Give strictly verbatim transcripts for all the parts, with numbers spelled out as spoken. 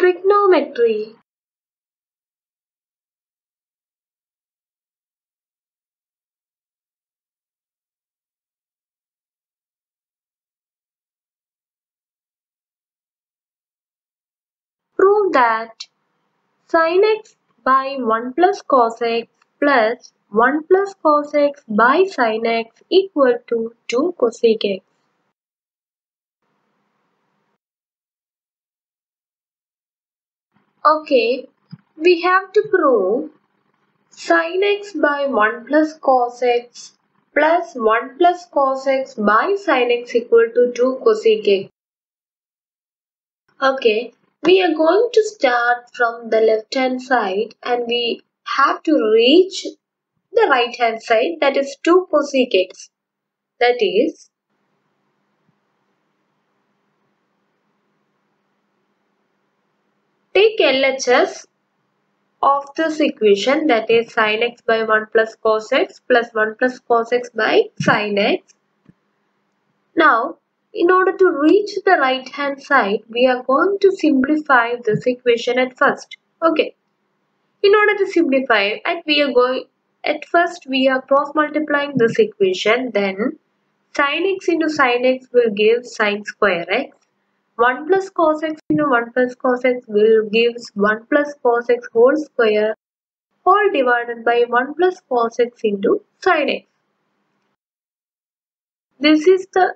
Trigonometry. Prove that sin x by one plus cos x plus one plus cos x by sin x equal to two cosec x. Okay, we have to prove sin x by one plus cos x plus one plus cos x by sin x equal to two cosec x. Okay, we are going to start from the left hand side and we have to reach the right hand side, that is two cosec x. That is take L H S of this equation, that is sin x by one plus cos x plus one plus cos x by sin x. Now, in order to reach the right hand side, we are going to simplify this equation at first. Okay. In order to simplify, at we are going at first we are cross multiplying this equation. Then sin x into sin x will give sin square x. one plus cos x into one plus cos x will gives one plus cos x whole square whole divided by one plus cos x into sin x. This is the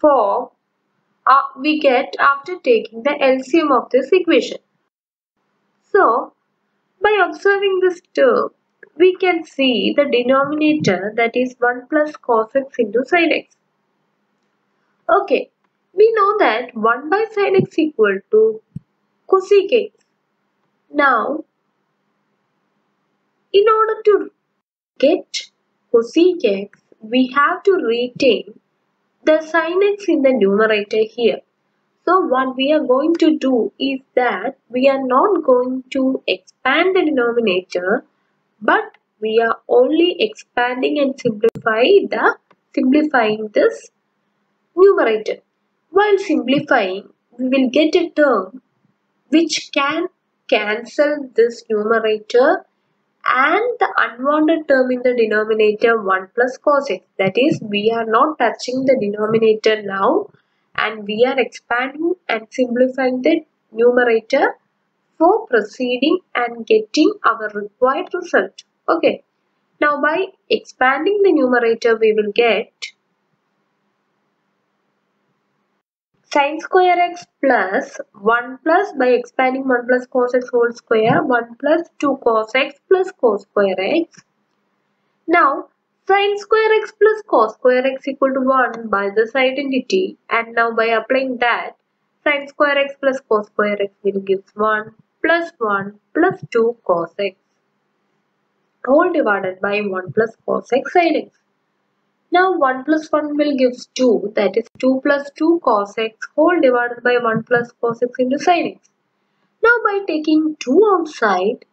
form uh, we get after taking the L C M of this equation. So, by observing this term, we can see the denominator, that is one plus cos x into sin x. Okay. We know that one by sin x equal to cosec x. Now, in order to get cosec x, we have to retain the sin x in the numerator here. So, what we are going to do is that we are not going to expand the denominator, but we are only expanding and simplify the simplifying this numerator. While simplifying, we will get a term which can cancel this numerator and the unwanted term in the denominator, one plus cos x. That is, we are not touching the denominator now and we are expanding and simplifying the numerator for proceeding and getting our required result. Okay. Now, by expanding the numerator, we will get sin square x plus one plus, by expanding one plus cos x whole square, one plus two cos x plus cos square x. Now, sin square x plus cos square x equal to one by this identity, and now by applying that, sin square x plus cos square x will give one plus one plus two cos x whole divided by one plus cos x sin x. Now one plus one will give two, that is two plus two cos x whole divided by one plus cos x into sin x. Now by taking two outside,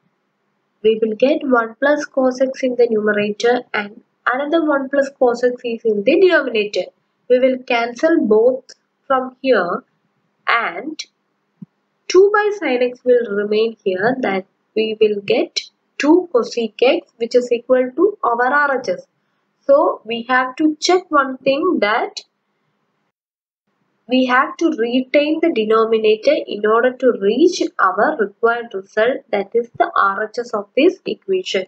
we will get one plus cos x in the numerator and another one plus cos x is in the denominator. We will cancel both from here and two by sin x will remain here, that we will get two cosec x, which is equal to our R H S. So, we have to check one thing, that we have to retain the denominator in order to reach our required result, that is the R H S of this equation.